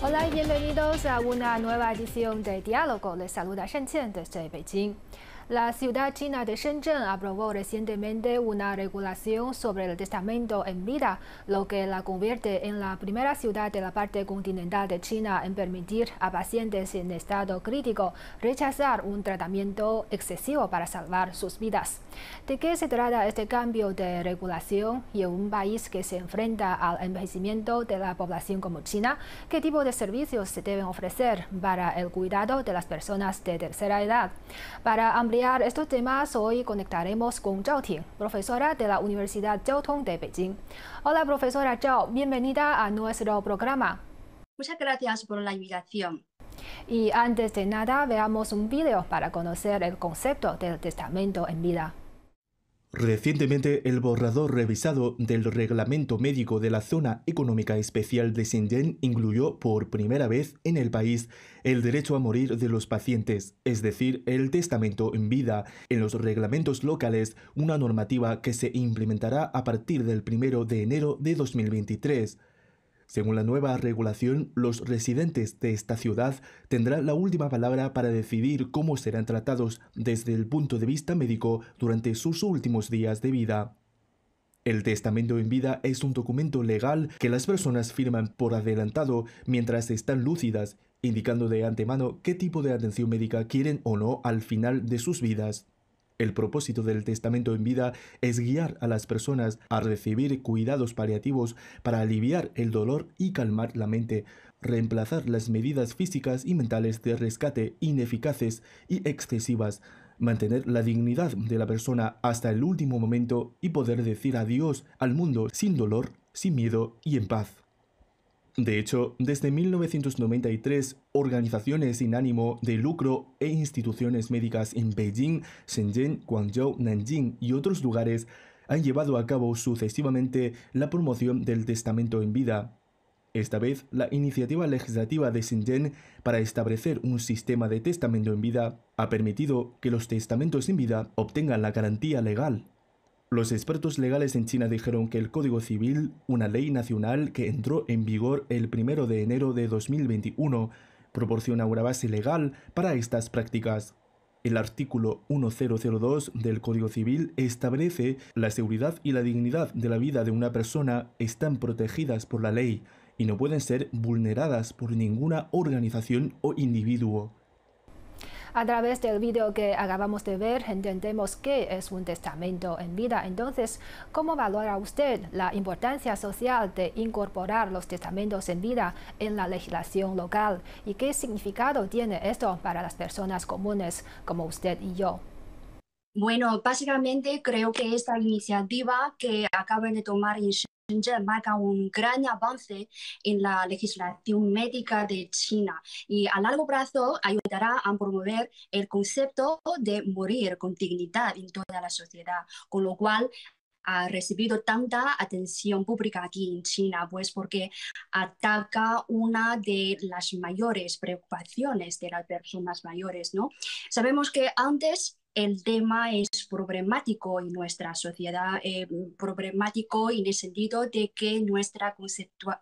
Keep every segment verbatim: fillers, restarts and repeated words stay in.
Hola y bienvenidos a una nueva edición de Diálogo. Les saluda Shen Qian desde Beijing. La ciudad china de Shenzhen aprobó recientemente una regulación sobre el testamento en vida, lo que la convierte en la primera ciudad de la parte continental de China en permitir a pacientes en estado crítico rechazar un tratamiento excesivo para salvar sus vidas. ¿De qué se trata este cambio de regulación y en un país que se enfrenta al envejecimiento de la población como China? ¿Qué tipo de servicios se deben ofrecer para el cuidado de las personas de tercera edad? Para ampliar Para estos temas, hoy conectaremos con Zhao Ting, profesora de la Universidad Jiao Tong de Beijing. Hola, profesora Zhao, bienvenida a nuestro programa. Muchas gracias por la invitación. Y antes de nada, veamos un vídeo para conocer el concepto del testamento en vida. Recientemente, el borrador revisado del Reglamento Médico de la Zona Económica Especial de Shenzhen incluyó por primera vez en el país el derecho a morir de los pacientes, es decir, el testamento en vida, en los reglamentos locales, una normativa que se implementará a partir del primero de enero de dos mil veintitrés. Según la nueva regulación, los residentes de esta ciudad tendrán la última palabra para decidir cómo serán tratados desde el punto de vista médico durante sus últimos días de vida. El testamento en vida es un documento legal que las personas firman por adelantado mientras están lúcidas, indicando de antemano qué tipo de atención médica quieren o no al final de sus vidas. El propósito del testamento en vida es guiar a las personas a recibir cuidados paliativos para aliviar el dolor y calmar la mente, reemplazar las medidas físicas y mentales de rescate ineficaces y excesivas, mantener la dignidad de la persona hasta el último momento y poder decir adiós al mundo sin dolor, sin miedo y en paz. De hecho, desde mil novecientos noventa y tres, organizaciones sin ánimo de lucro e instituciones médicas en Beijing, Shenzhen, Guangzhou, Nanjing y otros lugares han llevado a cabo sucesivamente la promoción del testamento en vida. Esta vez, la iniciativa legislativa de Shenzhen para establecer un sistema de testamento en vida ha permitido que los testamentos en vida obtengan la garantía legal. Los expertos legales en China dijeron que el Código Civil, una ley nacional que entró en vigor el primero de enero de dos mil veintiuno, proporciona una base legal para estas prácticas. El artículo mil dos del Código Civil establece la seguridad y la dignidad de la vida de una persona están protegidas por la ley y no pueden ser vulneradas por ninguna organización o individuo. A través del vídeo que acabamos de ver, entendemos qué es un testamento en vida. Entonces, ¿cómo valora usted la importancia social de incorporar los testamentos en vida en la legislación local? ¿Y qué significado tiene esto para las personas comunes como usted y yo? Bueno, básicamente creo que esta iniciativa que acaban de tomar en Shenzhen marca un gran avance en la legislación médica de China y a largo plazo ayudará a promover el concepto de morir con dignidad en toda la sociedad, con lo cual ha recibido tanta atención pública aquí en China, pues porque ataca una de las mayores preocupaciones de las personas mayores, ¿no? Sabemos que antes el tema es problemático en nuestra sociedad, eh, problemático en el sentido de que nuestra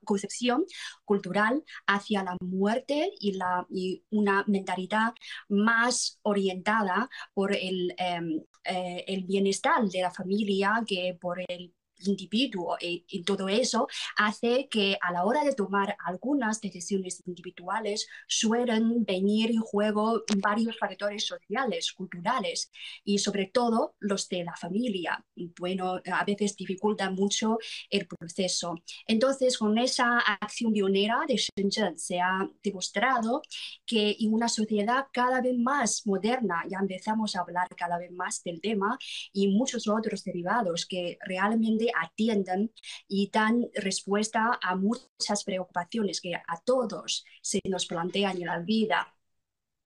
concepción cultural hacia la muerte y, la, y una mentalidad más orientada por el, eh, eh, el bienestar de la familia que por el individuo y, y todo eso hace que a la hora de tomar algunas decisiones individuales suelen venir en juego varios factores sociales, culturales y sobre todo los de la familia. Bueno, a veces dificulta mucho el proceso. Entonces, con esa acción pionera de Shenzhen se ha demostrado que en una sociedad cada vez más moderna ya empezamos a hablar cada vez más del tema y muchos otros derivados que realmente atienden y dan respuesta a muchas preocupaciones que a todos se nos plantean en la vida.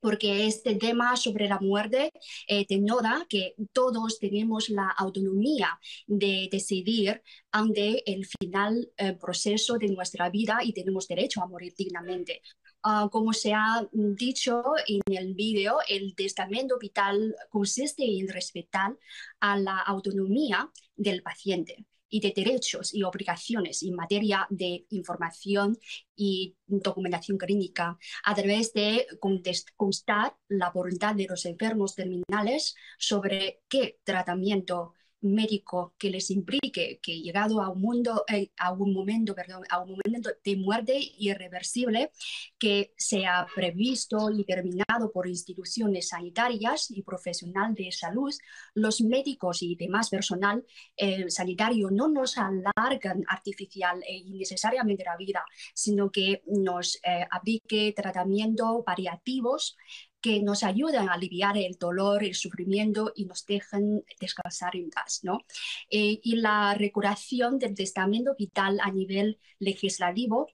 Porque este tema sobre la muerte eh, denota que todos tenemos la autonomía de decidir ante el final eh, proceso de nuestra vida y tenemos derecho a morir dignamente. Uh, como se ha dicho en el vídeo, el testamento vital consiste en respetar a la autonomía del paciente y de derechos y obligaciones en materia de información y documentación clínica, a través de constar la voluntad de los enfermos terminales sobre qué tratamiento médico que les implique que llegado a un mundo, eh, a un momento, perdón, a un momento de muerte irreversible que sea previsto y determinado por instituciones sanitarias y profesional de salud, los médicos y demás personal eh, sanitario no nos alargan artificial e innecesariamente la vida, sino que nos eh, aplique tratamientos paliativos que nos ayudan a aliviar el dolor, el sufrimiento y nos dejan descansar en paz, ¿no? Eh, y la regulación del testamento vital a nivel legislativo,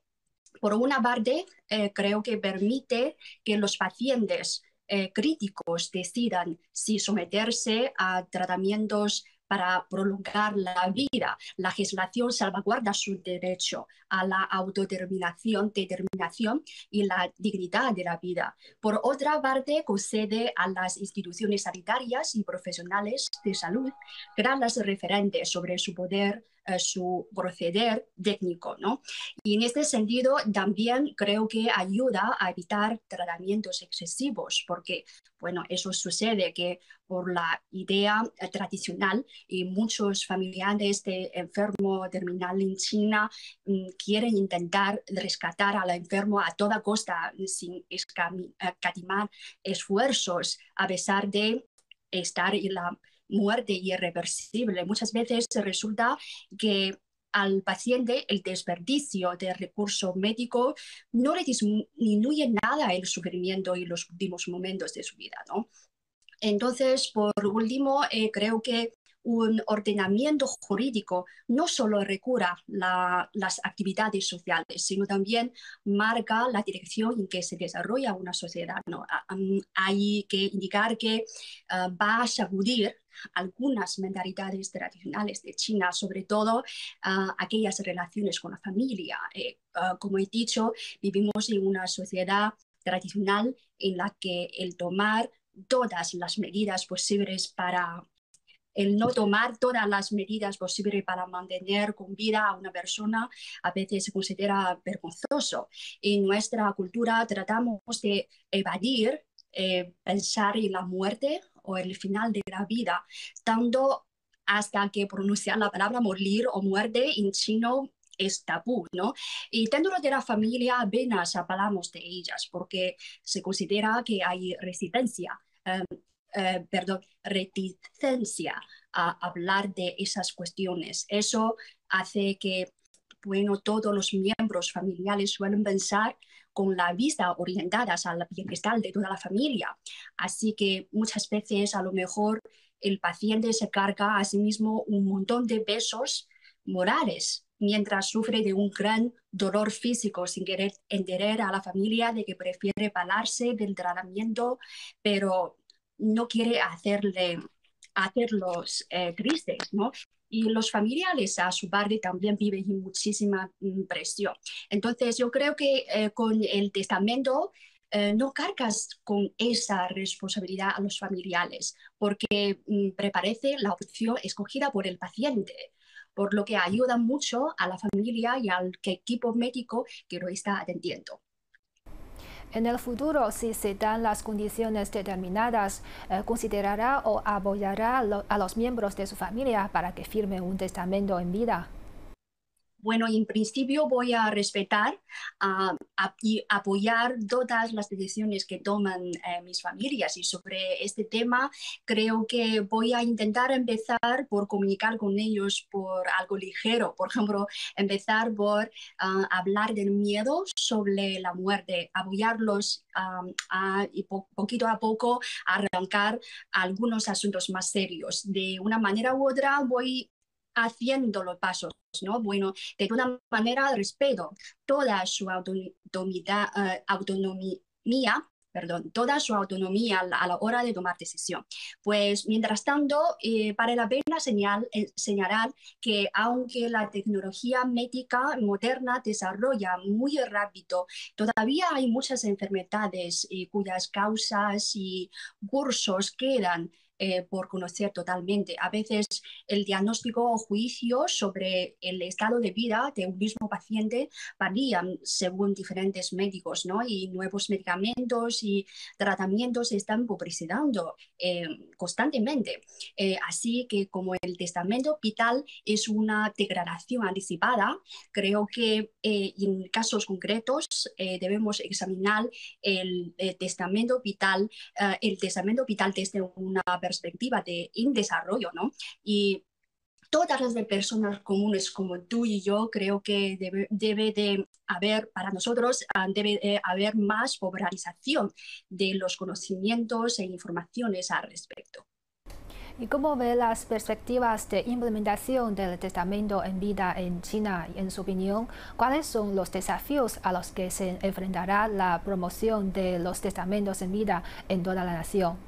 por una parte, eh, creo que permite que los pacientes eh, críticos decidan si someterse a tratamientos para prolongar la vida. La legislación salvaguarda su derecho a la autodeterminación, determinación y la dignidad de la vida. Por otra parte, concede a las instituciones sanitarias y profesionales de salud gradas referentes sobre su poder, eh, su proceder técnico, ¿no? Y en este sentido, también creo que ayuda a evitar tratamientos excesivos, porque bueno, eso sucede que por la idea eh, tradicional y muchos familiares de enfermo terminal en China mm, quieren intentar rescatar al enfermo a toda costa sin escatimar esfuerzos a pesar de estar en la muerte irreversible. Muchas veces resulta que al paciente el desperdicio de recursos médicos no le disminuye nada el sufrimiento y los últimos momentos de su vida, ¿no? Entonces, por último, eh, creo que un ordenamiento jurídico no solo regula la, las actividades sociales, sino también marca la dirección en que se desarrolla una sociedad, ¿no? Hay que indicar que uh, va a sacudir algunas mentalidades tradicionales de China, sobre todo uh, aquellas relaciones con la familia. Eh, uh, como he dicho, vivimos en una sociedad tradicional en la que el tomar todas las medidas posibles para el no tomar todas las medidas posibles para mantener con vida a una persona a veces se considera vergonzoso. En nuestra cultura tratamos de evadir, eh, pensar en la muerte o el final de la vida, tanto hasta que pronunciar la palabra morir o muerte en chino es tabú, ¿no? Y dentro de la familia apenas hablamos de ellas porque se considera que hay resistencia. Eh, Eh, perdón, reticencia a hablar de esas cuestiones. Eso hace que, bueno, todos los miembros familiares suelen pensar con la vista orientadas al bienestar de toda la familia. Así que muchas veces a lo mejor el paciente se carga a sí mismo un montón de pesos morales mientras sufre de un gran dolor físico sin querer entender a la familia de que prefiere pagarse del tratamiento, pero no quiere hacerle, hacerlos eh, tristes, ¿no? Y los familiares a su parte también viven muchísima presión. Entonces yo creo que eh, con el testamento eh, no cargas con esa responsabilidad a los familiares porque mm, preparece la opción escogida por el paciente, por lo que ayuda mucho a la familia y al equipo médico que lo está atendiendo. En el futuro, si se dan las condiciones determinadas, eh, ¿considerará o apoyará lo, a los miembros de su familia para que firmen un testamento en vida? Bueno, en principio voy a respetar uh, y apoyar todas las decisiones que toman eh, mis familias. Y sobre este tema, creo que voy a intentar empezar por comunicar con ellos por algo ligero. Por ejemplo, empezar por uh, hablar del miedo sobre la muerte, apoyarlos um, a, y po poquito a poco arrancar algunos asuntos más serios. De una manera u otra voy haciendo los pasos, ¿no? Bueno, de una manera respeto toda su autonomía, uh, autonomía, perdón, toda su autonomía a la hora de tomar decisión. Pues mientras tanto, eh, vale la pena señal, eh, señalar que aunque la tecnología médica moderna desarrolla muy rápido, todavía hay muchas enfermedades eh, cuyas causas y cursos quedan eh, por conocer totalmente. A veces el diagnóstico o juicio sobre el estado de vida de un mismo paciente varían según diferentes médicos, ¿no? Y nuevos medicamentos y tratamientos se están publicitando eh, constantemente. Eh, así que como el testamento vital es una declaración anticipada, creo que eh, en casos concretos eh, debemos examinar el eh, testamento vital, eh, el testamento vital desde una perspectiva de desarrollo, ¿no? Y todas las personas comunes como tú y yo, creo que debe, debe de haber, para nosotros, debe de haber más popularización de los conocimientos e informaciones al respecto. ¿Y cómo ve las perspectivas de implementación del testamento en vida en China? En su opinión, ¿cuáles son los desafíos a los que se enfrentará la promoción de los testamentos en vida en toda la nación?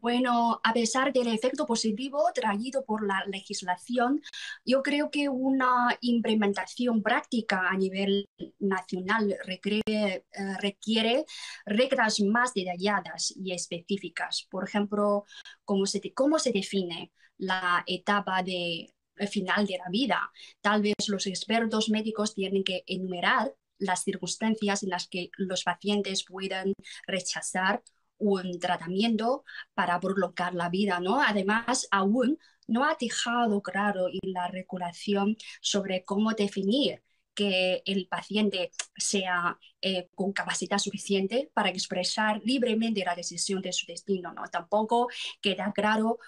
Bueno, a pesar del efecto positivo traído por la legislación, yo creo que una implementación práctica a nivel nacional requiere, eh, requiere reglas más detalladas y específicas. Por ejemplo, cómo se, cómo se define la etapa de, final de la vida. Tal vez los expertos médicos tienen que enumerar las circunstancias en las que los pacientes puedan rechazar un tratamiento para prolongar la vida, ¿no? Además, aún no ha dejado claro en la regulación sobre cómo definir que el paciente sea eh, con capacidad suficiente para expresar libremente la decisión de su destino, ¿no? Tampoco queda claro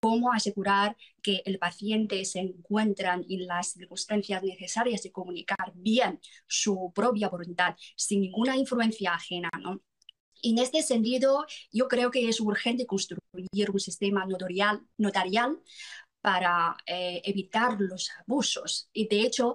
cómo asegurar que el paciente se encuentra en las circunstancias necesarias de comunicar bien su propia voluntad sin ninguna influencia ajena, ¿no? En este sentido, yo creo que es urgente construir un sistema notarial, notarial para eh, evitar los abusos. Y de hecho, uh,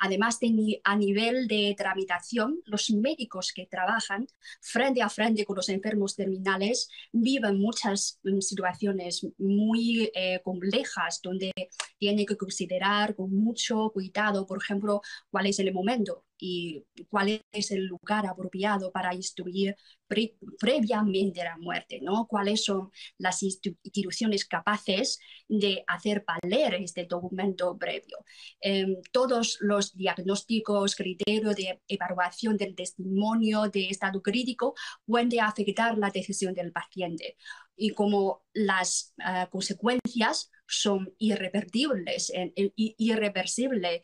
además de, a nivel de tramitación, los médicos que trabajan frente a frente con los enfermos terminales viven muchas um, situaciones muy eh, complejas, donde tienen que considerar con mucho cuidado, por ejemplo, cuál es el momento y cuál es el lugar apropiado para instruir pre previamente la muerte, ¿no? Cuáles son las instituciones capaces de hacer valer este documento previo. Eh, todos los diagnósticos, criterios de evaluación del testimonio de estado crítico pueden afectar la decisión del paciente. Y como las uh, consecuencias son irrevertibles, irreversibles,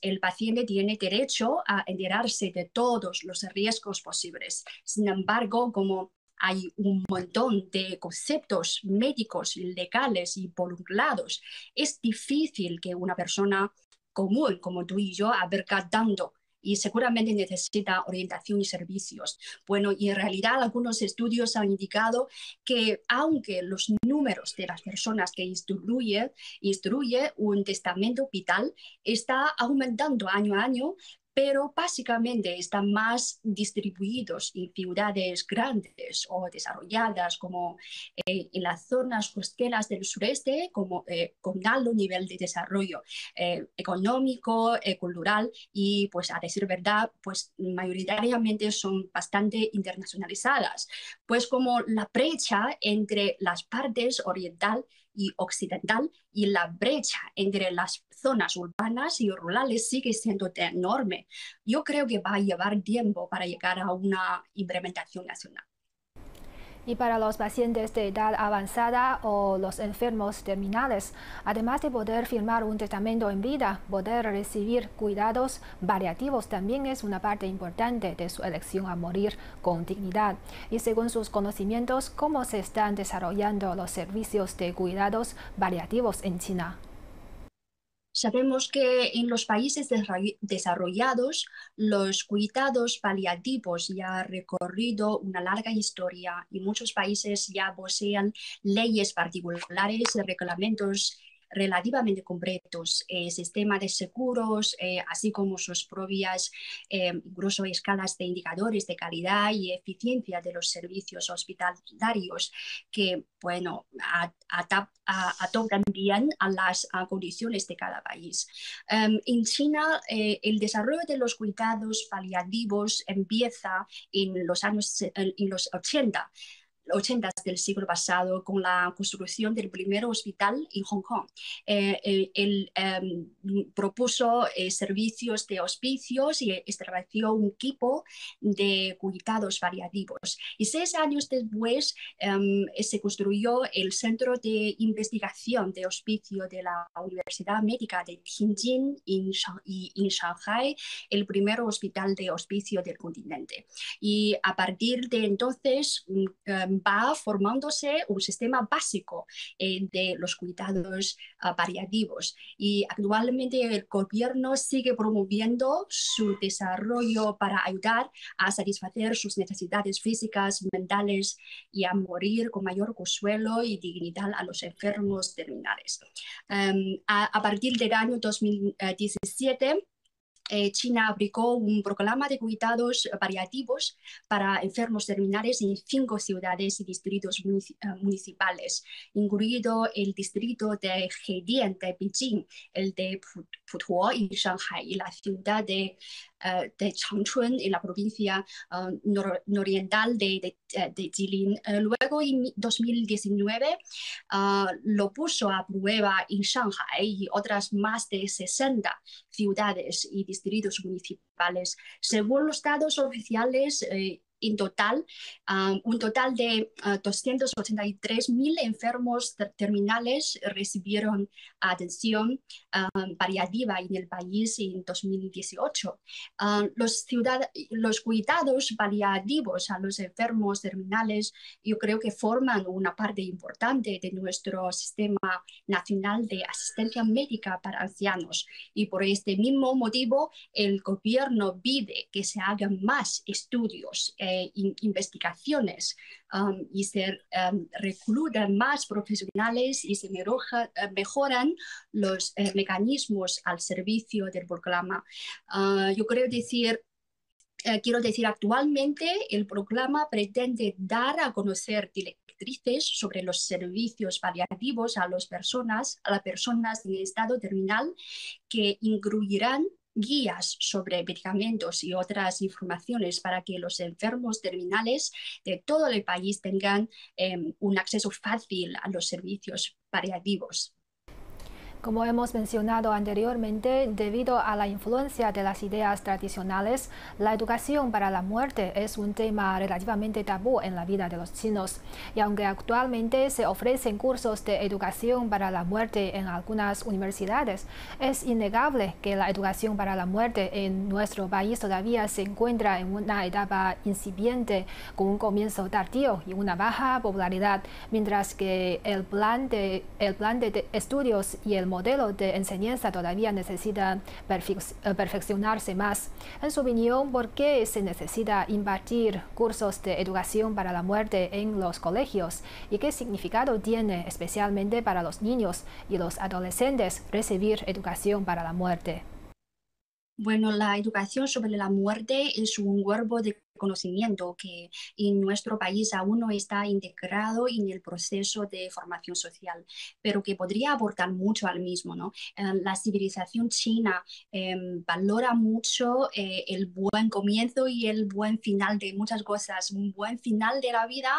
el paciente tiene derecho a enterarse de todos los riesgos posibles. Sin embargo, como hay un montón de conceptos médicos, legales y involucrados, es difícil que una persona común como tú y yo abarca tanto, y seguramente necesita orientación y servicios. Bueno, y en realidad algunos estudios han indicado que aunque los números de las personas que instruyen instruye un testamento vital está aumentando año a año, pero básicamente están más distribuidos en ciudades grandes o desarrolladas, como eh, en las zonas costeras del sureste, como, eh, con alto nivel de desarrollo eh, económico, eh, cultural y, pues, a decir verdad, pues, mayoritariamente son bastante internacionalizadas. Pues como la brecha entre las partes oriental y occidental y la brecha entre las zonas urbanas y rurales sigue siendo enorme. Yo creo que va a llevar tiempo para llegar a una implementación nacional. Y para los pacientes de edad avanzada o los enfermos terminales, además de poder firmar un testamento en vida, poder recibir cuidados paliativos también es una parte importante de su elección a morir con dignidad. Y según sus conocimientos, ¿cómo se están desarrollando los servicios de cuidados paliativos en China? Sabemos que en los países desarrollados los cuidados paliativos ya han recorrido una larga historia y muchos países ya poseen leyes particulares, reglamentos relativamente completos, eh, sistema de seguros, eh, así como sus propias eh, incluso escalas de indicadores de calidad y eficiencia de los servicios hospitalarios que, bueno, adaptan bien a las a condiciones de cada país. Um, en China, eh, el desarrollo de los cuidados paliativos empieza en los años en los ochenta. ochentas del siglo pasado con la construcción del primer hospital en Hong Kong. Eh, eh, él eh, propuso eh, servicios de hospicios y estableció un equipo de cuidados paliativos. Y seis años después eh, se construyó el Centro de Investigación de Hospicio de la Universidad Médica de Tianjin y en Shanghai, el primer hospital de hospicio del continente. Y a partir de entonces va formándose un sistema básico eh, de los cuidados uh, paliativos, y actualmente el gobierno sigue promoviendo su desarrollo para ayudar a satisfacer sus necesidades físicas, mentales y a morir con mayor consuelo y dignidad a los enfermos terminales. Um, a, a partir del año dos mil diecisiete, China aplicó un programa de cuidados paliativos para enfermos terminales en cinco ciudades y distritos municipales, incluido el distrito de Heidian de Beijing, el de Putuo en Shanghai y la ciudad de, uh, de Changchun en la provincia uh, nor nororiental de, de, de Jilin. Uh, luego, en dos mil diecinueve, uh, lo puso a prueba en Shanghai y otras más de sesenta ciudades y distritos municipales. Según los datos oficiales, eh, en total, um, un total de uh, doscientos ochenta y tres mil enfermos ter terminales recibieron atención um, paliativa en el país en dos mil dieciocho. Uh, los, los cuidados paliativos a los enfermos terminales yo creo que forman una parte importante de nuestro sistema nacional de asistencia médica para ancianos, y por este mismo motivo el gobierno pide que se hagan más estudios, Eh, in, investigaciones um, y se um, reclutan más profesionales y se meroja, mejoran los eh, mecanismos al servicio del programa. Uh, yo creo decir eh, quiero decir actualmente el programa pretende dar a conocer sobre los servicios paliativos a las personas a las personas en estado terminal, que incluirán guías sobre medicamentos y otras informaciones para que los enfermos terminales de todo el país tengan eh, un acceso fácil a los servicios paliativos. Como hemos mencionado anteriormente, debido a la influencia de las ideas tradicionales, la educación para la muerte es un tema relativamente tabú en la vida de los chinos. Y aunque actualmente se ofrecen cursos de educación para la muerte en algunas universidades, es innegable que la educación para la muerte en nuestro país todavía se encuentra en una etapa incipiente, con un comienzo tardío y una baja popularidad, mientras que el plan de, el plan de estudios y el modelo de enseñanza todavía necesita perfeccionarse más. En su opinión, ¿por qué se necesita impartir cursos de educación para la muerte en los colegios? ¿Y qué significado tiene, especialmente para los niños y los adolescentes, recibir educación para la muerte? Bueno, la educación sobre la muerte es un cuerpo de conocimiento que en nuestro país aún no está integrado en el proceso de formación social, pero que podría aportar mucho al mismo, ¿no? Eh, la civilización china eh, valora mucho eh, el buen comienzo y el buen final de muchas cosas, un buen final de la vida,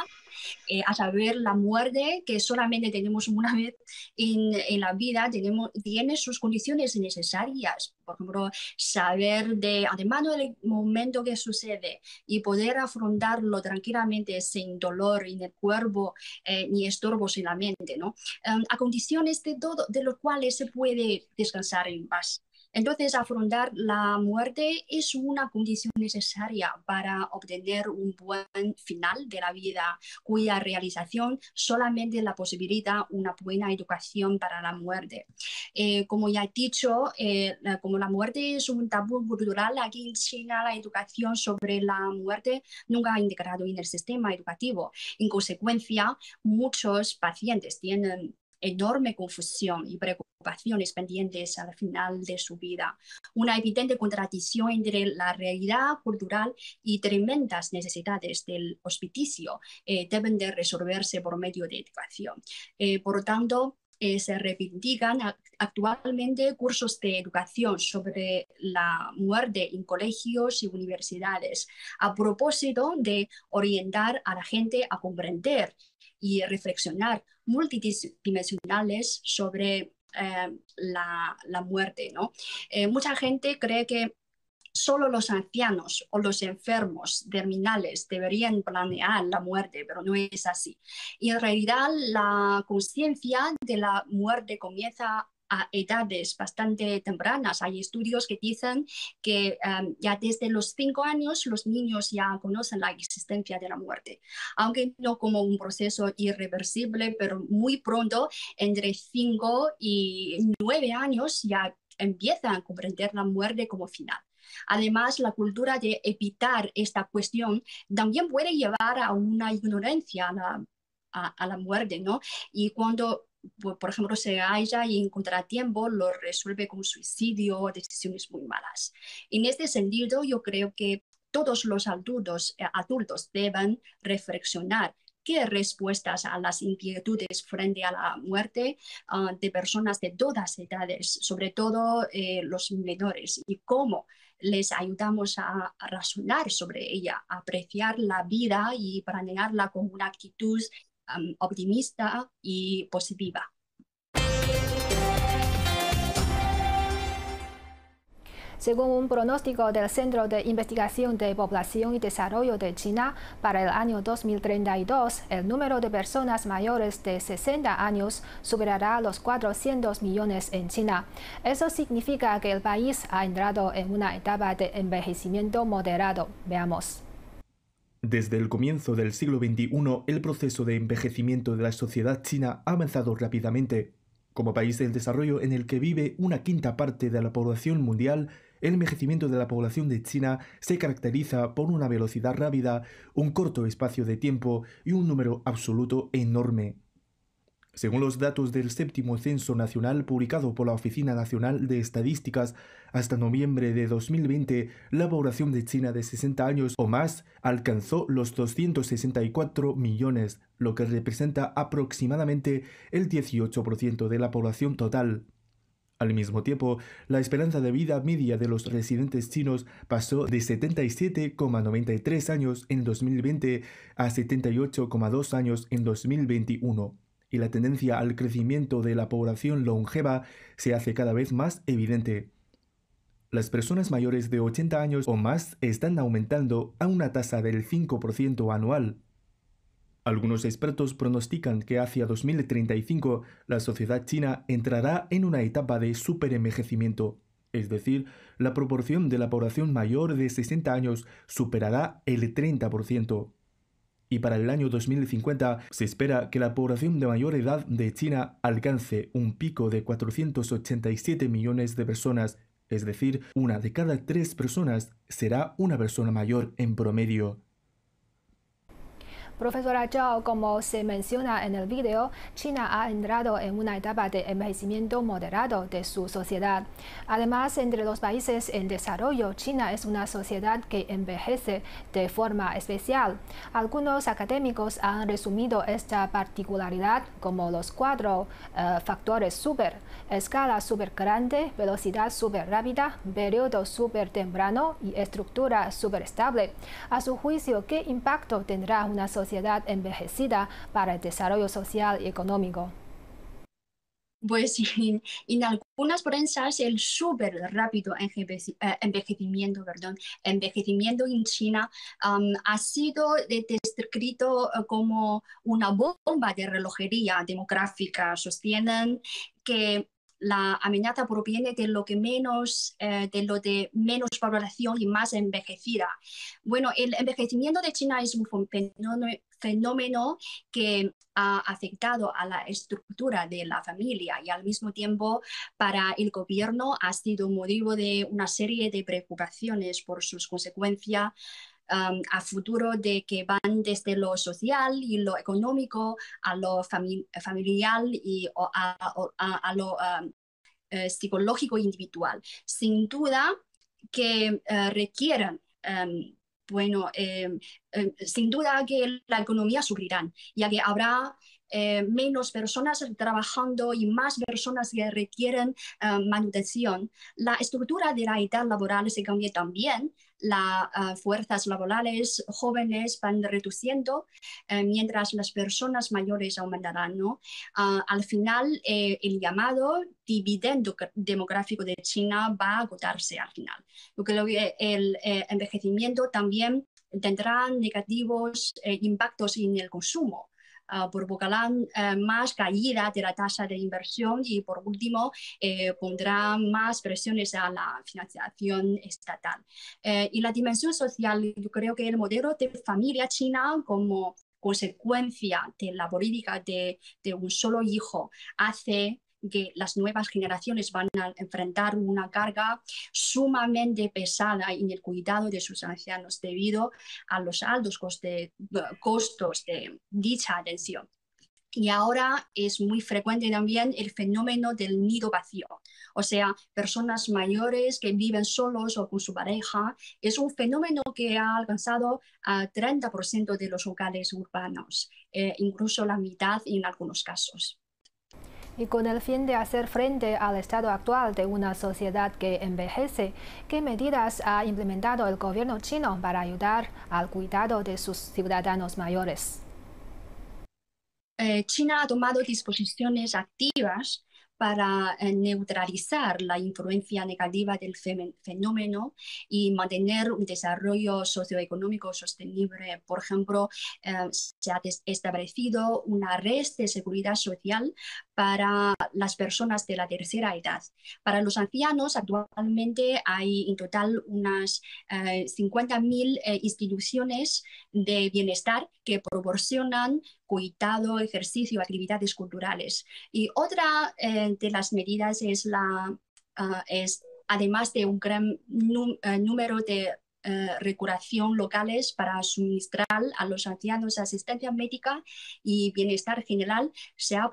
eh, a saber, la muerte, que solamente tenemos una vez en, en la vida, tenemos, tiene sus condiciones necesarias, por ejemplo, saber de antemano el momento que sucede y poder afrontarlo tranquilamente sin dolor en el cuerpo eh, ni estorbos en la mente, ¿no? Um, a condiciones de todo, de los cuales se puede descansar en paz. Entonces, afrontar la muerte es una condición necesaria para obtener un buen final de la vida, cuya realización solamente la posibilita una buena educación para la muerte. Eh, como ya he dicho, eh, como la muerte es un tabú cultural, aquí en China la educación sobre la muerte nunca ha integrado en el sistema educativo. En consecuencia, muchos pacientes tienen enorme confusión y preocupaciones pendientes al final de su vida, una evidente contradicción entre la realidad cultural y tremendas necesidades del hospicio eh, deben de resolverse por medio de educación. Eh, por tanto, eh, se reivindican actualmente cursos de educación sobre la muerte en colegios y universidades, a propósito de orientar a la gente a comprender y reflexionar multidimensionales sobre eh, la, la muerte, ¿no? Eh, mucha gente cree que solo los ancianos o los enfermos terminales deberían planear la muerte, pero no es así. Y en realidad la conciencia de la muerte comienza a edades bastante tempranas. Hay estudios que dicen que um, ya desde los cinco años los niños ya conocen la existencia de la muerte, aunque no como un proceso irreversible, pero muy pronto, entre cinco y nueve años, ya empiezan a comprender la muerte como final. Además, la cultura de evitar esta cuestión también puede llevar a una ignorancia a la, a, a la muerte, ¿no? Y cuando, por ejemplo, se halla en contratiempo, lo resuelve con suicidio o decisiones muy malas. En este sentido, yo creo que todos los adultos, adultos deben reflexionar qué respuestas a las inquietudes frente a la muerte uh, de personas de todas edades, sobre todo eh, los menores, y cómo les ayudamos a razonar sobre ella, a apreciar la vida y planearla con una actitud um, optimista y positiva. Según un pronóstico del Centro de Investigación de Población y Desarrollo de China, para el año dos mil treinta y dos, el número de personas mayores de sesenta años superará los cuatrocientos millones en China. Eso significa que el país ha entrado en una etapa de envejecimiento moderado. Veamos. Desde el comienzo del siglo veintiuno, el proceso de envejecimiento de la sociedad china ha avanzado rápidamente. Como país en desarrollo en el que vive una quinta parte de la población mundial, el envejecimiento de la población de China se caracteriza por una velocidad rápida, un corto espacio de tiempo y un número absoluto enorme. Según los datos del séptimo Censo Nacional publicado por la Oficina Nacional de Estadísticas, hasta noviembre de dos mil veinte, la población de China de sesenta años o más alcanzó los doscientos sesenta y cuatro millones, lo que representa aproximadamente el dieciocho por ciento de la población total. Al mismo tiempo, la esperanza de vida media de los residentes chinos pasó de setenta y siete coma noventa y tres años en dos mil veinte a setenta y ocho coma dos años en dos mil veintiuno. Y la tendencia al crecimiento de la población longeva se hace cada vez más evidente. Las personas mayores de ochenta años o más están aumentando a una tasa del cinco por ciento anual. Algunos expertos pronostican que hacia dos mil treinta y cinco la sociedad china entrará en una etapa de superenvejecimiento, es decir, la proporción de la población mayor de sesenta años superará el treinta por ciento. Y para el año dos mil cincuenta se espera que la población de mayor edad de China alcance un pico de cuatrocientos ochenta y siete millones de personas, es decir, una de cada tres personas será una persona mayor en promedio. Profesora Zhao, como se menciona en el video, China ha entrado en una etapa de envejecimiento moderado de su sociedad. Además, entre los países en desarrollo, China es una sociedad que envejece de forma especial. Algunos académicos han resumido esta particularidad como los cuatro uh, factores super: escala super grande, velocidad super rápida, periodo super temprano y estructura super estable. A su juicio, ¿qué impacto tendrá una sociedad sociedad envejecida para el desarrollo social y económico? Pues en, en algunas prensas el súper rápido envejecimiento, perdón, envejecimiento en China um, ha sido descrito como una bomba de relojería demográfica. Sostienen que la amenaza proviene de lo que menos, eh, de lo de menos población y más envejecida. Bueno, el envejecimiento de China es un fenómeno que ha afectado a la estructura de la familia y al mismo tiempo para el gobierno ha sido motivo de una serie de preocupaciones por sus consecuencias Um, a futuro, de que van desde lo social y lo económico a lo fami familiar y o a, o, a, a lo um, eh, psicológico individual. Sin duda que eh, requieren um, bueno, eh, eh, sin duda que la economía sufrirá, ya que habrá eh, menos personas trabajando y más personas que requieren eh, manutención. La estructura de la edad laboral se cambia también. Las uh, fuerzas laborales jóvenes van reduciendo, eh, mientras las personas mayores aumentarán, ¿no? Uh, al final, eh, el llamado dividendo demográfico de China va a agotarse al final. Yo creo que el eh, envejecimiento también tendrá negativos eh, impactos en el consumo. Uh, provocarán uh, más caída de la tasa de inversión y, por último, eh, pondrán más presiones a la financiación estatal. Eh, y la dimensión social, yo creo que el modelo de familia china como consecuencia de la política de, de un solo hijo hace que las nuevas generaciones van a enfrentar una carga sumamente pesada en el cuidado de sus ancianos debido a los altos coste, costos de dicha atención. Y ahora es muy frecuente también el fenómeno del nido vacío, o sea, personas mayores que viven solos o con su pareja. Es un fenómeno que ha alcanzado al treinta por ciento de los hogares urbanos, eh, incluso la mitad en algunos casos. Y con el fin de hacer frente al estado actual de una sociedad que envejece, ¿qué medidas ha implementado el gobierno chino para ayudar al cuidado de sus ciudadanos mayores? Eh, China ha tomado disposiciones activas para neutralizar la influencia negativa del fenómeno y mantener un desarrollo socioeconómico sostenible. Por ejemplo, eh, se ha establecido una red de seguridad social para las personas de la tercera edad. Para los ancianos, actualmente hay en total unas eh, cincuenta mil eh, instituciones de bienestar que proporcionan cuidado, ejercicio, actividades culturales. Y otra eh, de las medidas es, la, uh, es además de un gran número de eh, regulación locales para suministrar a los ancianos asistencia médica y bienestar general, se ha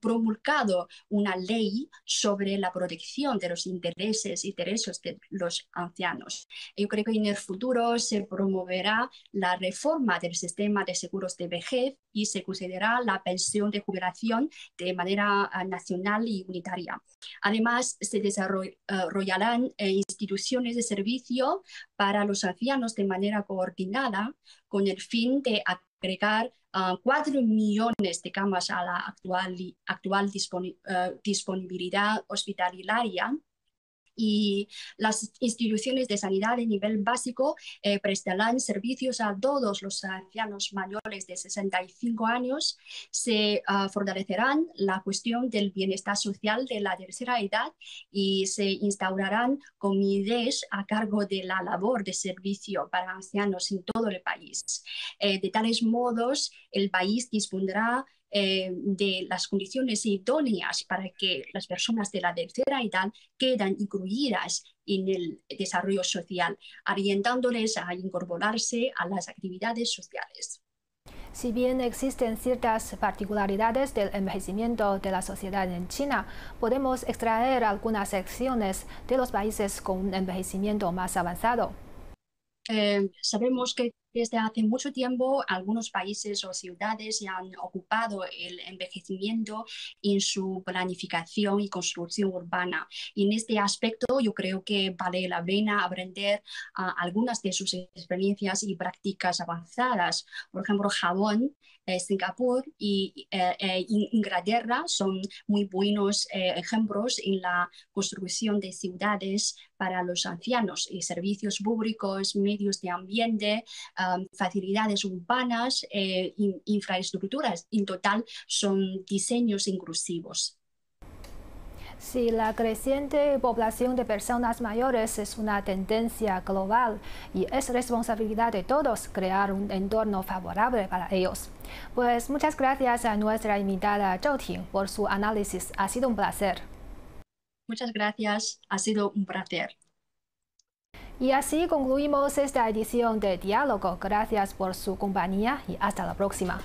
promulgado una ley sobre la protección de los intereses y derechos de los ancianos. Yo creo que en el futuro se promoverá la reforma del sistema de seguros de vejez y se considerará la pensión de jubilación de manera nacional y unitaria. Además, se desarrollarán instituciones de servicio para los ancianos de manera coordinada, con el fin de agregar uh, cuatro millones de camas a la actual, actual disponi uh, disponibilidad hospitalaria. Y las instituciones de sanidad de nivel básico eh, prestarán servicios a todos los ancianos mayores de sesenta y cinco años. Se uh, fortalecerán la cuestión del bienestar social de la tercera edad y se instaurarán comités a cargo de la labor de servicio para ancianos en todo el país. Eh, de tales modos, el país dispondrá de las condiciones idóneas para que las personas de la tercera edad queden incluidas en el desarrollo social, orientándoles a incorporarse a las actividades sociales. Si bien existen ciertas particularidades del envejecimiento de la sociedad en China, podemos extraer algunas secciones de los países con un envejecimiento más avanzado. Eh, sabemos que desde hace mucho tiempo algunos países o ciudades han ocupado el envejecimiento en su planificación y construcción urbana. Y en este aspecto yo creo que vale la pena aprender uh, algunas de sus experiencias y prácticas avanzadas. Por ejemplo, Japón, eh, Singapur y eh, eh, Inglaterra son muy buenos eh, ejemplos en la construcción de ciudades para los ancianos y servicios públicos, medios de ambiente, um, facilidades urbanas, eh, in, infraestructuras. En total son diseños inclusivos. Si la creciente población de personas mayores es una tendencia global y es responsabilidad de todos crear un entorno favorable para ellos. Pues muchas gracias a nuestra invitada Zhao Ting por su análisis. Ha sido un placer. Muchas gracias, ha sido un placer. Y así concluimos esta edición de Diálogo. Gracias por su compañía y hasta la próxima.